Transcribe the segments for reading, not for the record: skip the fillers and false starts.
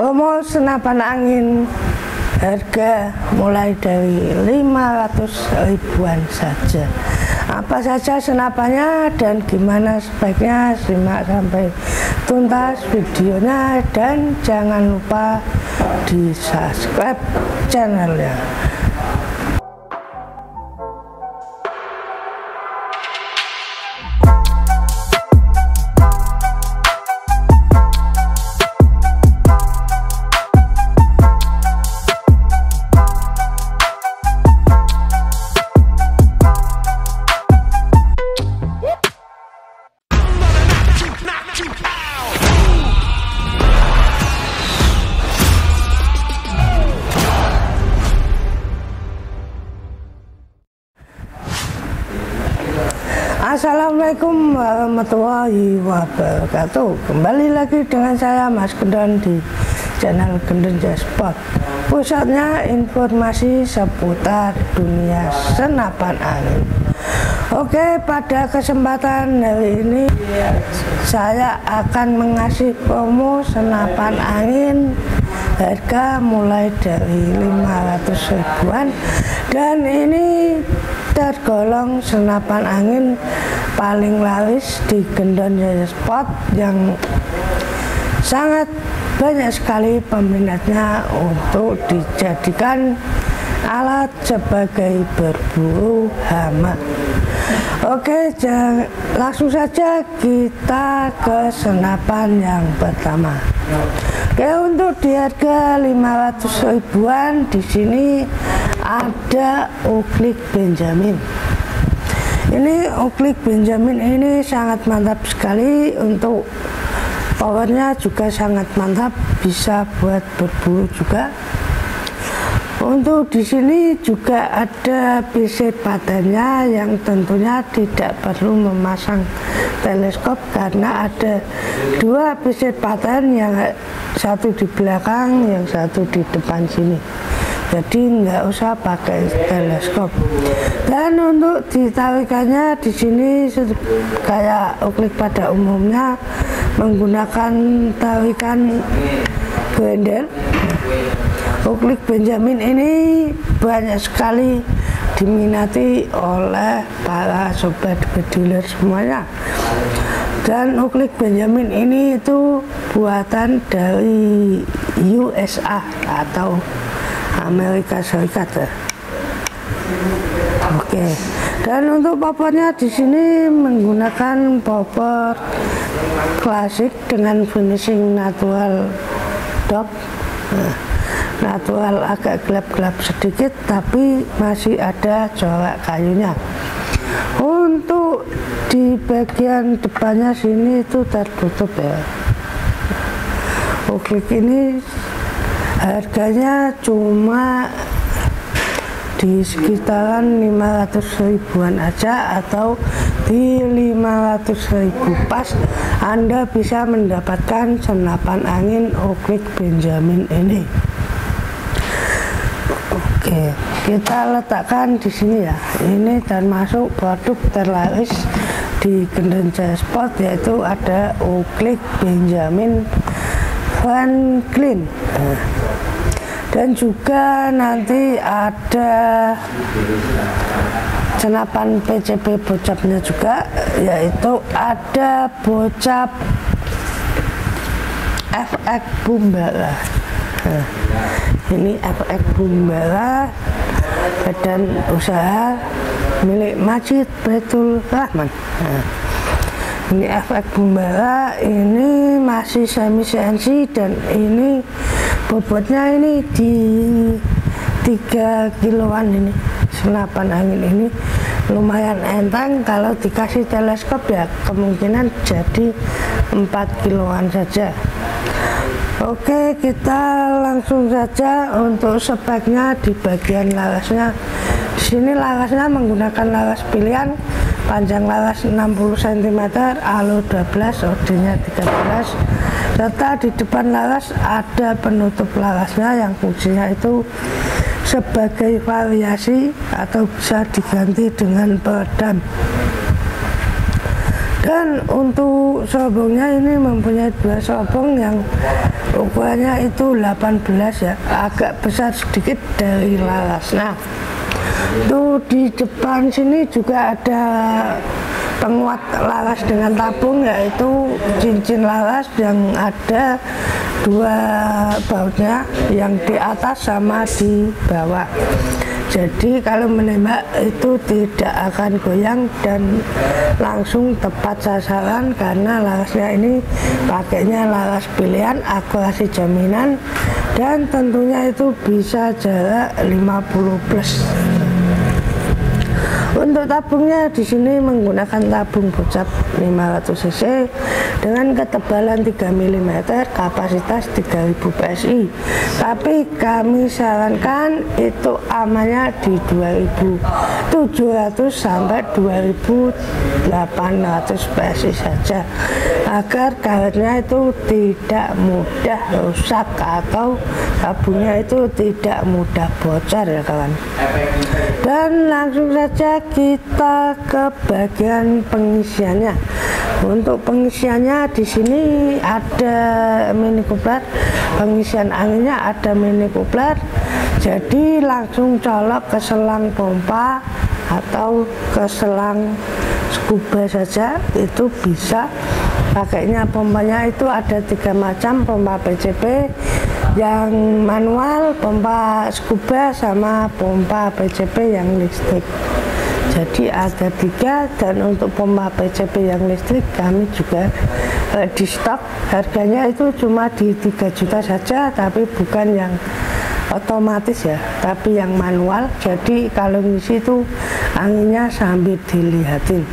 Bomo senapan angin harga mulai dari 500 ribuan saja. Apa saja senapannya dan gimana speknya, simak sampai tuntas videonya dan jangan lupa di subscribe channelnya. Assalamualaikum warahmatullahi wabarakatuh. Kembali lagi dengan saya Mas Gendon di channel Gendon Jaya Sport. Pusatnya informasi seputar dunia senapan angin. Oke, pada kesempatan hari ini saya akan mengasih promo senapan angin harga mulai dari 500 ribuan dan ini tergolong senapan angin paling laris di Gendon Jaya Sport yang sangat banyak sekali peminatnya untuk dijadikan alat sebagai berburu hama. Oke, langsung saja kita ke senapan yang pertama. Oke, untuk di harga 500 ribuan di sini ada uklik Benjamin. Ini uklik Benjamin ini sangat mantap sekali, untuk powernya juga sangat mantap, bisa buat berburu juga. Untuk di sini juga ada PCP patennya yang tentunya tidak perlu memasang teleskop karena ada dua PCP paten, yang satu di belakang, yang satu di depan sini. Jadi nggak usah pakai teleskop. Dan untuk ditarikannya di sini kayak uklik pada umumnya menggunakan tarikan blender. Uklik Benjamin ini banyak sekali diminati oleh para sobat bediler semuanya. Dan uklik Benjamin ini itu buatan dari USA atau Amerika Serikat. Oke. Dan untuk popornya di sini menggunakan popor klasik dengan finishing natural dop. Natural agak gelap-gelap sedikit tapi masih ada corak kayunya. Untuk di bagian depannya sini itu tertutup ya. Uklik ini harganya cuma di sekitaran 500 ribuan aja, atau di 500 ribu pas Anda bisa mendapatkan senapan angin uklik Benjamin ini. Oke, kita letakkan di sini ya. Ini termasuk produk terlaris di Gendon Jaya Sport, yaitu ada uklik Benjamin Franklin. Dan juga nanti ada senapan PCP Bocapnya juga, yaitu ada Bocap F.X. Bumbara. Ini F.X. Bumbara badan usaha milik Masjid Baitul Rahman. Ini F.X. Bumbara ini masih semi CNC dan ini bobotnya ini di 3 kiloan. Ini senapan angin ini lumayan enteng, kalau dikasih teleskop ya kemungkinan jadi 4 kiloan saja. Oke, kita langsung saja untuk speknya di bagian larasnya. Di sini larasnya menggunakan laras pilihan, panjang laras 60 cm, alur 12, OD-nya 13, serta di depan laras ada penutup larasnya yang fungsinya itu sebagai variasi atau bisa diganti dengan peredam. Kan untuk serobongnya ini mempunyai dua serobong yang ukurannya itu 18 ya, agak besar sedikit dari laras. Nah, tuh di depan sini juga ada penguat laras dengan tabung, yaitu cincin laras yang ada dua bautnya, yang di atas sama di bawah. Jadi kalau menembak itu tidak akan goyang dan langsung tepat sasaran, karena larasnya ini pakainya laras pilihan, akurasi jaminan, dan tentunya itu bisa jarak 50+. Untuk tabungnya di sini menggunakan tabung Bocap 500 cc dengan ketebalan 3 mm, kapasitas 3000 PSI. Tapi kami sarankan itu amannya di 2700 sampai 2800 PSI saja, agar karetnya itu tidak mudah rusak atau tabungnya itu tidak mudah bocor ya kawan. Dan langsung saja kita ke bagian pengisiannya. Untuk pengisiannya di sini ada mini kupler, pengisian anginnya ada mini kupler, jadi langsung colok ke selang pompa atau ke selang scuba saja, itu bisa. Pakainya pompanya itu ada 3 macam, pompa PCP yang manual, pompa scuba, sama pompa PCP yang listrik. Jadi ada 3, dan untuk pompa PCP yang listrik kami juga di stok. Harganya itu cuma di 3 juta saja, tapi bukan yang otomatis ya, tapi yang manual. Jadi kalau ngisi itu anginnya sambil dilihatin.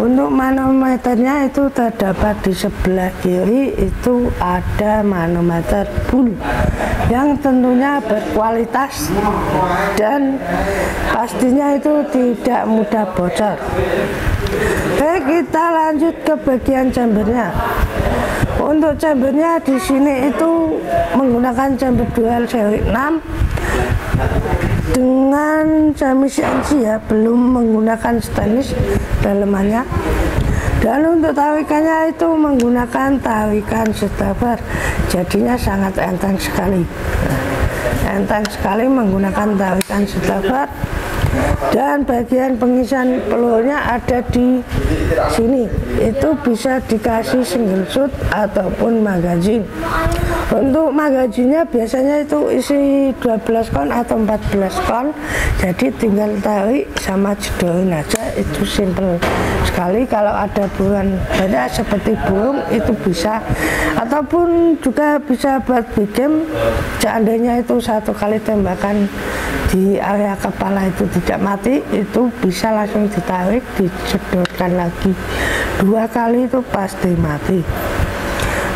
Untuk manometernya itu terdapat di sebelah kiri, itu ada manometer bulu yang tentunya berkualitas dan pastinya itu tidak mudah bocor. Oke, kita lanjut ke bagian chambernya. Untuk chambernya di sini itu menggunakan chamber dual seri 6 dengan semi-CNC ya, belum menggunakan stainless dalamannya. Dan untuk tarikannya itu menggunakan tarikan setebar, jadinya sangat enteng sekali. Enteng sekali menggunakan tarikan setebar. Dan bagian pengisian pelurunya ada di sini, itu bisa dikasih single shoot ataupun magazine. Untuk magazinnya biasanya itu isi 12 kon atau 14 kon, jadi tinggal tarik sama jedolin aja, itu simple sekali. Kalau ada buruan banyak seperti burung itu bisa, ataupun juga bisa buat big game. Seandainya itu satu kali tembakan di area kepala itu tidak mati, itu bisa langsung ditarik, dijedolkan lagi 2 kali, itu pasti mati.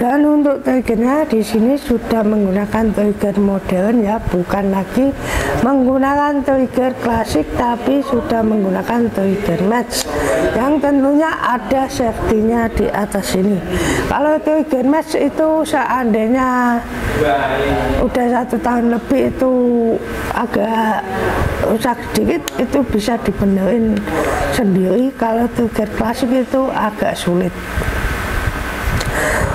Dan untuk triggernya di sini sudah menggunakan trigger modern ya, bukan lagi menggunakan trigger klasik, tapi sudah menggunakan trigger match yang tentunya ada safety-nya di atas sini. Kalau trigger match itu seandainya udah 1 tahun lebih itu agak rusak sedikit, itu bisa dibenerin sendiri. Kalau trigger klasik itu agak sulit.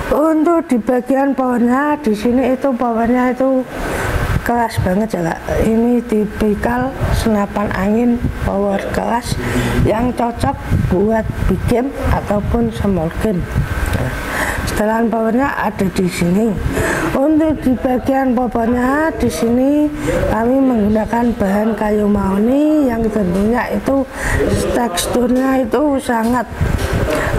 Untuk di bagian powernya di sini itu powernya itu keras banget ya Kak. Ini tipikal senapan angin power keras yang cocok buat big game ataupun small game. Setelan powernya ada di sini. Untuk di bagian bobotnya di sini kami menggunakan bahan kayu mahoni yang tentunya itu teksturnya itu sangat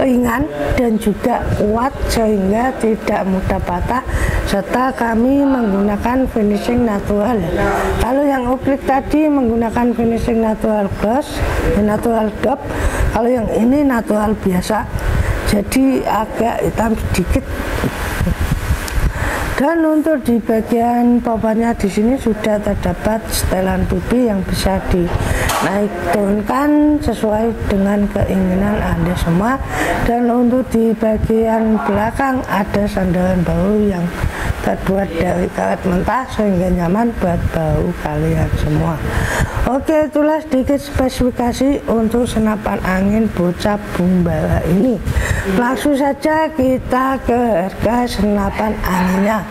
ringan dan juga kuat sehingga tidak mudah patah, serta kami menggunakan finishing natural. Kalau yang uklik tadi menggunakan finishing natural gloss, natural dop, kalau yang ini natural biasa, jadi agak hitam sedikit. Dan untuk di bagian papannya di sini sudah terdapat setelan pipi yang bisa dinaik turunkan sesuai dengan keinginan Anda semua. Dan untuk di bagian belakang ada sandaran baru yang terbuat dari karet mentah sehingga nyaman buat bau kalian semua. Oke, itulah sedikit spesifikasi untuk senapan angin Bocap Bumbara ini. Langsung saja kita ke harga senapan anginnya.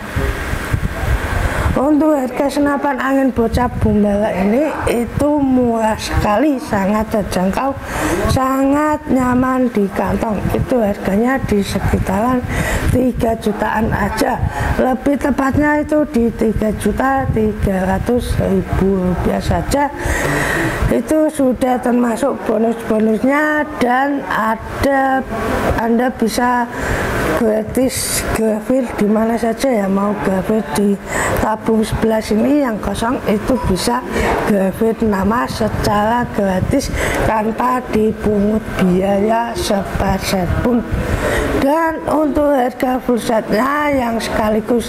Untuk harga senapan angin Bocap Bumbara ini itu murah sekali, sangat terjangkau, sangat nyaman di kantong. Itu harganya di sekitaran 3 jutaan aja, lebih tepatnya itu di 3.300.000 rupiah saja. Itu sudah termasuk bonus-bonusnya, dan ada Anda bisa gratis grafir di mana saja ya, mau grafir di tabung sebelah sini yang kosong itu bisa grafir nama secara gratis tanpa dipungut biaya seperset pun. Dan untuk harga full setnya yang sekaligus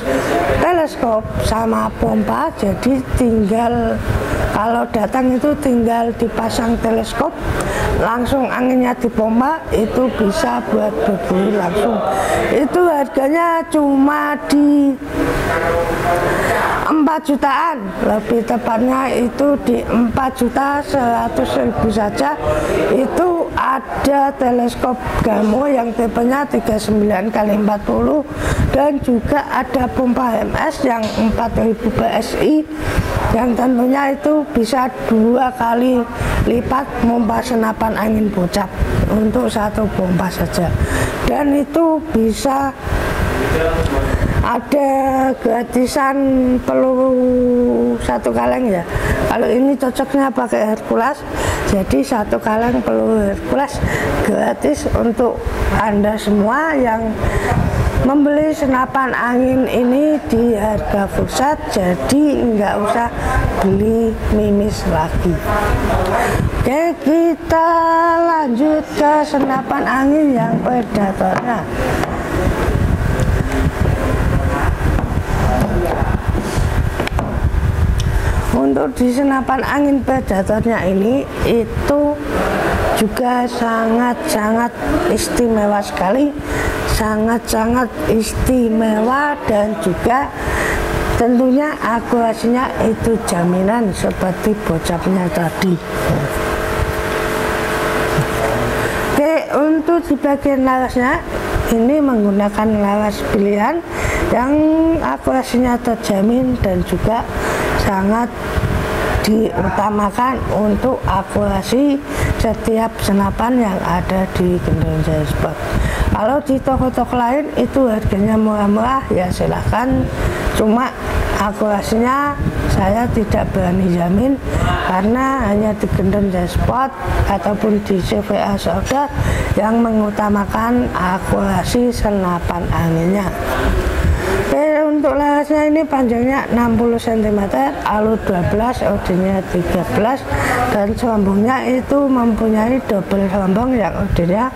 teleskop sama pompa, jadi tinggal kalau datang itu tinggal dipasang teleskop, langsung anginnya dipompa, itu bisa buat berburu langsung. Itu harganya cuma di 4 jutaan, lebih tepatnya itu di 4.100.000 saja. Itu ada teleskop Gamo yang tipenya 39x40 dan juga ada pompa HMS yang 4000 PSI, yang tentunya itu bisa 2 kali lipat pompa senapan angin Bocap untuk satu pompa saja. Dan itu bisa ada gratisan peluru 1 kaleng ya. Kalau ini cocoknya pakai Hercules, jadi 1 kaleng peluru Hercules gratis untuk Anda semua yang membeli senapan angin ini di harga full set, jadi nggak usah beli mimis lagi. Oke, kita lanjut ke senapan angin yang predatornya. Untuk di senapan angin predatornya ini itu juga sangat-sangat istimewa sekali, sangat-sangat istimewa, dan juga tentunya akurasinya itu jaminan seperti Bocapnya tadi. Oke, untuk di bagian larasnya ini menggunakan laras pilihan yang akurasinya terjamin dan juga sangat diutamakan untuk akurasi setiap senapan yang ada di Gendon Jaya Sport. Kalau di toko-toko lain itu harganya murah-murah ya, silahkan, cuma akurasinya saya tidak berani jamin karena hanya di Gendon Jaya Sport ataupun di CVA Solder yang mengutamakan akurasi senapan anginnya. Untuk larasnya ini panjangnya 60 cm, alur 12, OD-nya 13, dan sambungnya itu mempunyai double sambung yang OD-nya,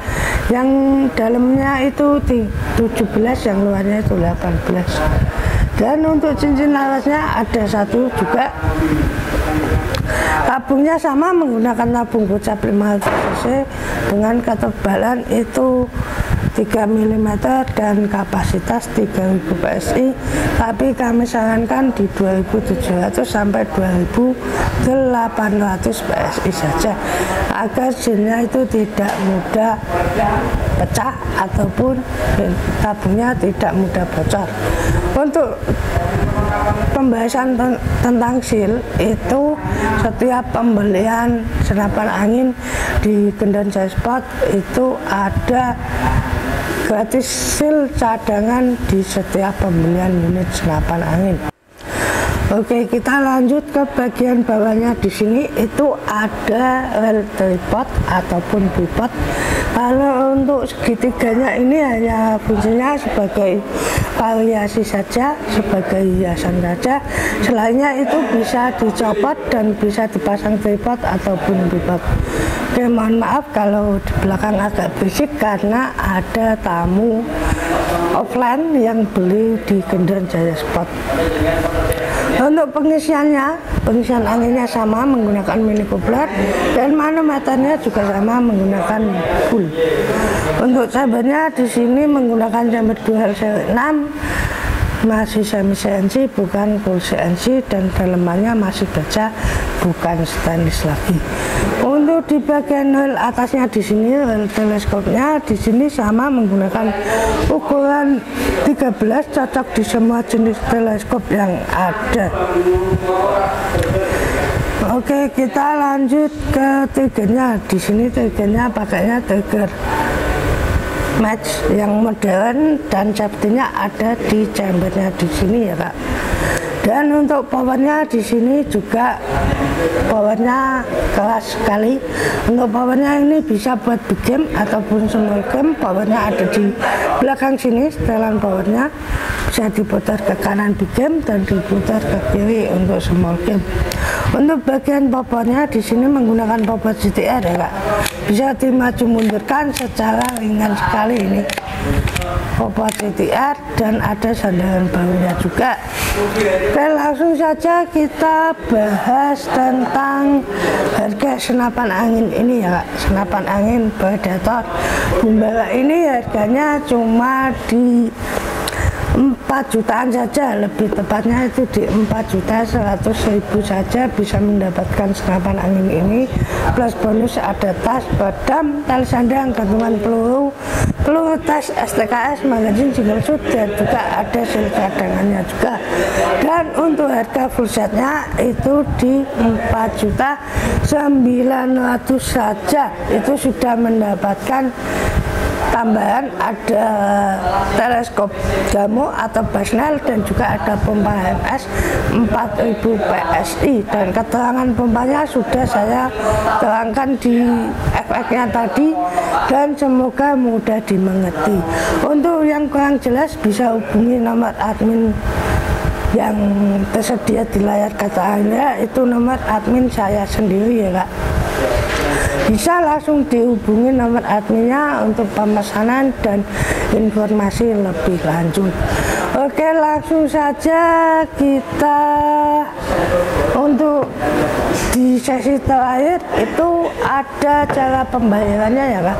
yang dalamnya itu 17, yang luarnya itu 18. Dan untuk cincin larasnya ada 1 juga. Tabungnya sama, menggunakan tabung Bocap 500cc dengan ketebalan itu 3 mm dan kapasitas 3000 PSI, tapi kami sarankan di 2700 sampai 2800 PSI saja agar jinnya itu tidak mudah pecah ataupun tabungnya tidak mudah bocor. Untuk pembahasan tentang seal itu setiap pembelian senapan angin di Gendon Jaya Sport itu ada gratis seal cadangan di setiap pembelian unit senapan angin. Oke, kita lanjut ke bagian bawahnya. Di sini itu ada rel tripod ataupun pivot. Kalau untuk segitiganya ini hanya fungsinya sebagai variasi saja, sebagai hiasan saja. Selainnya itu bisa dicopot dan bisa dipasang tripod ataupun pivot. Oke, mohon maaf kalau di belakang agak berisik karena ada tamu offline yang beli di Gendon Jaya Sport. Untuk pengisiannya, pengisian anginnya sama menggunakan mini coupler dan manometernya juga sama menggunakan full. Untuk chambernya di sini menggunakan chamber dual seri 6 masih semi-CNC bukan full CNC, dan dalemannya masih baja bukan stainless lagi. Untuk di bagian heel atasnya di sini, heel teleskopnya di sini sama menggunakan ukuran 13, cocok di semua jenis teleskop yang ada. Oke, kita lanjut ke triggernya. Di sini triggernya pakainya trigger match yang modern, dan safety-nya ada di chambernya di sini ya Kak. Dan untuk powernya di sini juga powernya kelas sekali. Untuk powernya ini bisa buat big game ataupun small game. Powernya ada di belakang sini, setelan powernya bisa diputar ke kanan big game dan diputar ke kiri untuk small game. Untuk bagian popornya di sini menggunakan popor CTR ya Kak. Bisa dimaju mundurkan secara ringan sekali ini popor CTR, dan ada sandaran bahunya juga. Oke, langsung saja kita bahas tentang harga senapan angin ini ya Kak. Senapan angin Predator Umbrella ini harganya cuma di 4 jutaan saja, lebih tepatnya itu di 4.100.000 saja bisa mendapatkan senapan angin ini, plus bonus ada tas, badam, tali sandang, gantungan peluru, peluru tas, STKS, magazin, single shoot, dan juga ada sil cadangannya juga. Dan untuk harga full setnya itu di 4.900.000 saja, itu sudah mendapatkan tambahan ada teleskop Gamo atau Basnel, dan juga ada pompa HMS 4000 PSI, dan keterangan pompanya sudah saya terangkan di F.X.-nya tadi, dan semoga mudah dimengerti. Untuk yang kurang jelas bisa hubungi nomor admin yang tersedia di layar kaca Anda, itu nomor admin saya sendiri ya Kak. Bisa langsung dihubungi nomor adminnya untuk pemesanan dan informasi lebih lanjut. Oke, langsung saja kita untuk di sesi terakhir itu ada cara pembayarannya ya Kak.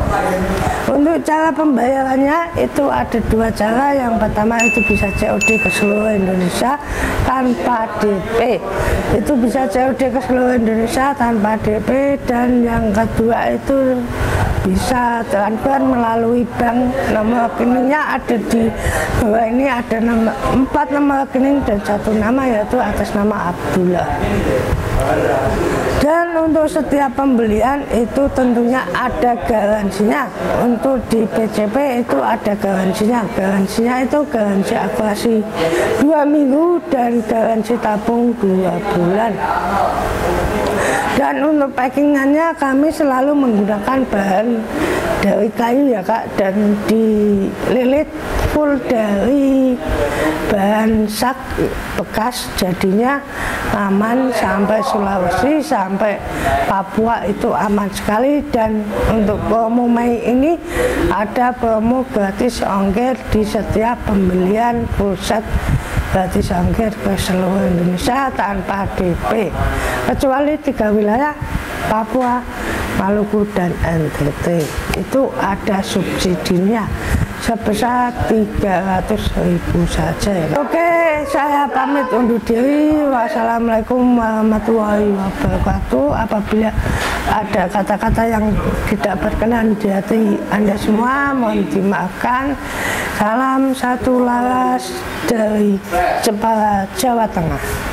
Untuk cara pembayarannya itu ada dua cara. Yang pertama itu bisa COD ke seluruh Indonesia tanpa DP. Itu bisa COD ke seluruh Indonesia tanpa DP. Dan yang kedua itu bisa transfer melalui bank. Nomor rekeningnya ada di bawah ini, ada 4 nomor rekening dan 1 nama, yaitu atas nama Abdullah. Dan untuk setiap pembelian itu tentunya ada garansinya. Untuk di PCP itu ada garansinya. Garansinya itu garansi akurasi 2 minggu dan garansi tabung 2 bulan. Dan untuk packingannya kami selalu menggunakan bahan dari kayu ya Kak, dan dililit full dari bahan sak bekas, jadinya aman sampai Sulawesi sampai Papua itu aman sekali. Dan untuk promo Mei ini ada promo gratis ongkir di setiap pembelian full set, gratis ongkir ke seluruh Indonesia tanpa DP kecuali 3 wilayah, Papua, Maluku, dan NTT, itu ada subsidinya sebesar 300.000 saja ya. Oke, saya pamit undur diri. Wassalamualaikum warahmatullahi wabarakatuh. Apabila ada kata-kata yang tidak berkenan di hati Anda semua, mohon dimaafkan. Salam satu laras dari Jepara, Jawa Tengah.